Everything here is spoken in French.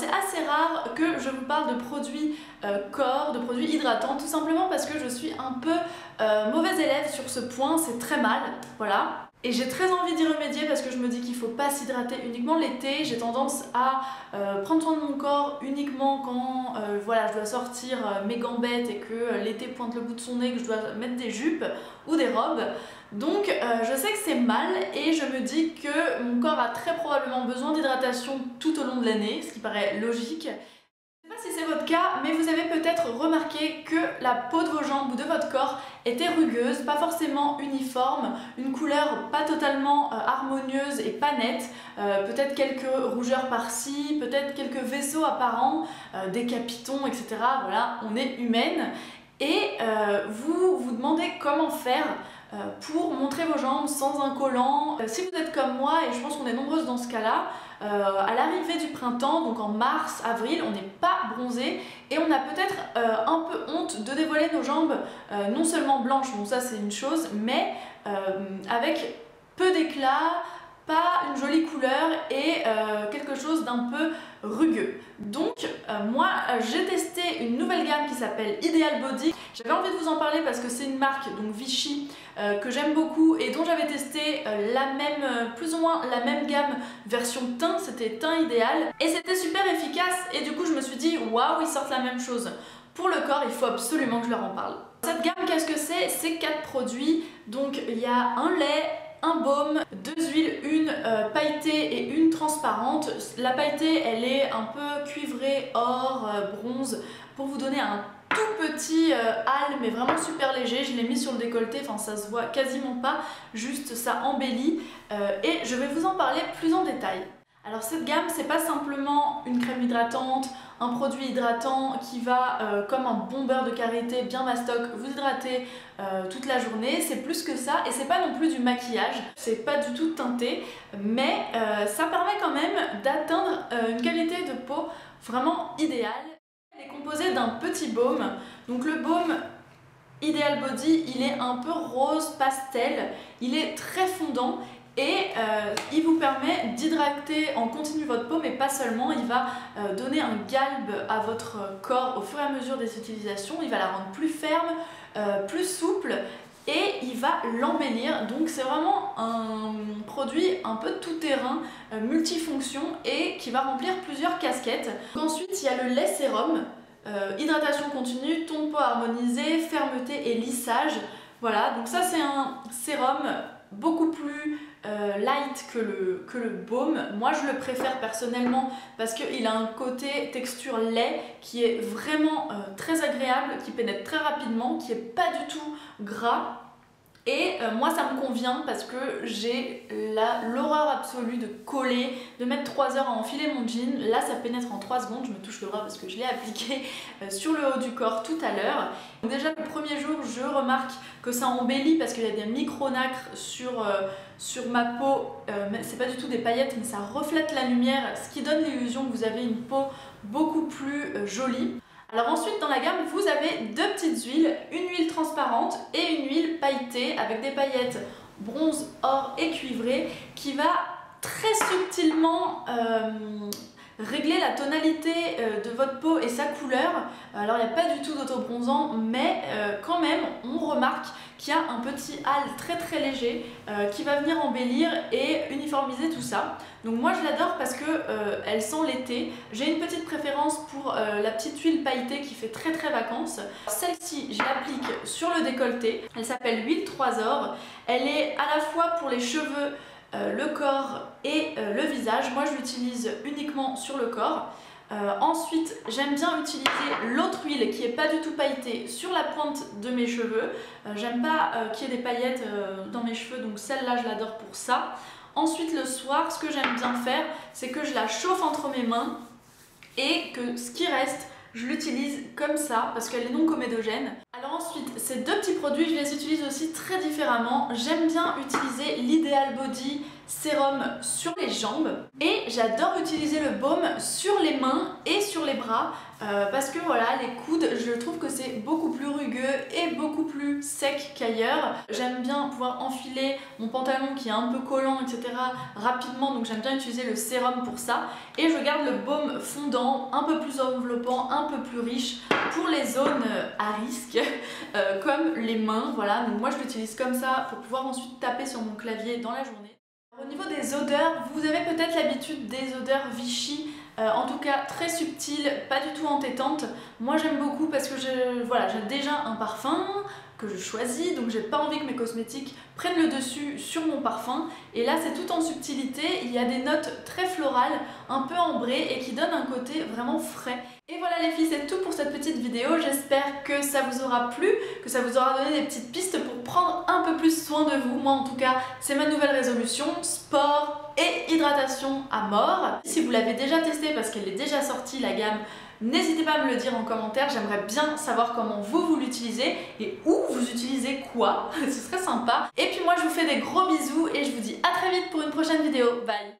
c'est assez rare que je vous parle de produits corps, de produits hydratants, tout simplement parce que je suis un peu mauvaise élève sur ce point, c'est très mal, voilà. Et j'ai très envie d'y remédier parce que je me dis qu'il ne faut pas s'hydrater uniquement l'été. J'ai tendance à prendre soin de mon corps uniquement quand voilà, je dois sortir mes gambettes et que l'été pointe le bout de son nez, que je dois mettre des jupes ou des robes. Donc je sais que c'est mal et je me dis que mon corps a très probablement besoin d'hydratation tout au long de l'année, ce qui paraît logique. Je ne sais pas si c'est votre cas, mais vous avez peut-être remarqué que la peau de vos jambes ou de votre corps était rugueuse, pas forcément uniforme, une couleur pas totalement harmonieuse et pas nette, peut-être quelques rougeurs par-ci, peut-être quelques vaisseaux apparents, des capitons, etc. Voilà, on est humaine. Et vous vous demandez comment faire pour montrer vos jambes sans un collant. Si vous êtes comme moi, et je pense qu'on est nombreuses dans ce cas-là, à l'arrivée du printemps, donc en mars, avril, on n'est pas bronzé et on a peut-être un peu honte de dévoiler nos jambes non seulement blanches, bon ça c'est une chose, mais avec peu d'éclat, pas une jolie couleur et quelque chose d'un peu rugueux. Donc moi j'ai testé une nouvelle gamme qui s'appelle Ideal Body. J'avais envie de vous en parler parce que c'est une marque, donc Vichy, que j'aime beaucoup et dont j'avais testé la même, plus ou moins la même gamme version teint, c'était teint idéal et c'était super efficace et du coup je me suis dit waouh, ils sortent la même chose pour le corps, il faut absolument que je leur en parle. Cette gamme, qu'est-ce que c'est? C'est 4 produits, donc il y a un lait, un baume, 2 huiles, une pailletée et une transparente. La pailletée, elle est un peu cuivrée, or, bronze, pour vous donner un tout petit hal, mais vraiment super léger. Je l'ai mis sur le décolleté, enfin ça se voit quasiment pas, juste ça embellit. Et je vais vous en parler plus en détail. Alors cette gamme, c'est pas simplement une crème hydratante, un produit hydratant qui va, comme un bon beurre de karité bien mastoc, vous hydrater toute la journée. C'est plus que ça et c'est pas non plus du maquillage, c'est pas du tout teinté, mais ça permet quand même d'atteindre une qualité de peau vraiment idéale. Elle est composée d'un petit baume, donc le baume Ideal Body, il est un peu rose pastel, il est très fondant. Et il vous permet d'hydrater en continu votre peau, mais pas seulement, il va donner un galbe à votre corps au fur et à mesure des utilisations, il va la rendre plus ferme, plus souple et il va l'embellir. Donc c'est vraiment un produit un peu tout-terrain, multifonction et qui va remplir plusieurs casquettes. Donc ensuite il y a le lait sérum, hydratation continue, ton de peau harmonisé, fermeté et lissage. Voilà, donc ça c'est un sérum beaucoup plus light que le baume. Moi je le préfère personnellement parce qu'il a un côté texture lait qui est vraiment très agréable, qui pénètre très rapidement, qui est pas du tout gras. Et moi ça me convient parce que j'ai l'horreur absolue de coller, de mettre 3 heures à enfiler mon jean. Là ça pénètre en 3 secondes, je me touche le bras parce que je l'ai appliqué sur le haut du corps tout à l'heure. Donc déjà le premier jour je remarque que ça embellit parce qu'il y a des micro-nacres sur ma peau. C'est pas du tout des paillettes mais ça reflète la lumière, ce qui donne l'illusion que vous avez une peau beaucoup plus jolie. Alors ensuite dans la gamme vous avez 2 petites huiles, une huile transparente et une huile pailletée avec des paillettes bronze, or et cuivrée qui va très subtilement régler la tonalité de votre peau et sa couleur. Alors il n'y a pas du tout d'autobronzant mais quand même on remarque qu'il y a un petit hal très très léger qui va venir embellir et uniformiser tout ça. Donc moi je l'adore parce que elle sent l'été. J'ai une petite préférence pour la petite huile pailletée qui fait très très vacances. Celle-ci je l'applique sur le décolleté. Elle s'appelle Huile 3 Or. Elle est à la fois pour les cheveux, le corps et le visage. Moi je l'utilise uniquement sur le corps. Ensuite j'aime bien utiliser l'autre huile qui n'est pas du tout pailletée sur la pointe de mes cheveux. J'aime pas qu'il y ait des paillettes dans mes cheveux, donc celle-là je l'adore pour ça. Ensuite le soir, ce que j'aime bien faire, c'est que je la chauffe entre mes mains et que ce qui reste, je l'utilise comme ça parce qu'elle est non comédogène. Alors ensuite, ces 2 petits produits, je les utilise aussi très différemment. J'aime bien utiliser l'Ideal Body sérum sur les jambes et j'adore utiliser le baume sur les mains et sur les les bras parce que voilà, les coudes, je trouve que c'est beaucoup plus rugueux et beaucoup plus sec qu'ailleurs. J'aime bien pouvoir enfiler mon pantalon qui est un peu collant, etc. rapidement, donc j'aime bien utiliser le sérum pour ça. Et je garde le baume fondant, un peu plus enveloppant, un peu plus riche pour les zones à risque, comme les mains, voilà. Donc moi je l'utilise comme ça pour pouvoir ensuite taper sur mon clavier dans la journée. Au niveau des odeurs, vous avez peut-être l'habitude des odeurs Vichy, en tout cas très subtiles, pas du tout entêtantes. Moi j'aime beaucoup parce que j'ai déjà un parfum que je choisis, donc j'ai pas envie que mes cosmétiques prennent le dessus sur mon parfum. Et là c'est tout en subtilité, il y a des notes très florales, un peu ambrées et qui donnent un côté vraiment frais. Et voilà les filles, c'est tout pour cette petite vidéo, j'espère que ça vous aura plu, que ça vous aura donné des petites pistes pour prendre un peu plus soin de vous. Moi en tout cas, c'est ma nouvelle résolution, sport et hydratation à mort. Si vous l'avez déjà testée parce qu'elle est déjà sortie la gamme, n'hésitez pas à me le dire en commentaire, j'aimerais bien savoir comment vous l'utilisez et où vous utilisez quoi, ce serait sympa. Et puis moi je vous fais des gros bisous et je vous dis à très vite pour une prochaine vidéo, bye.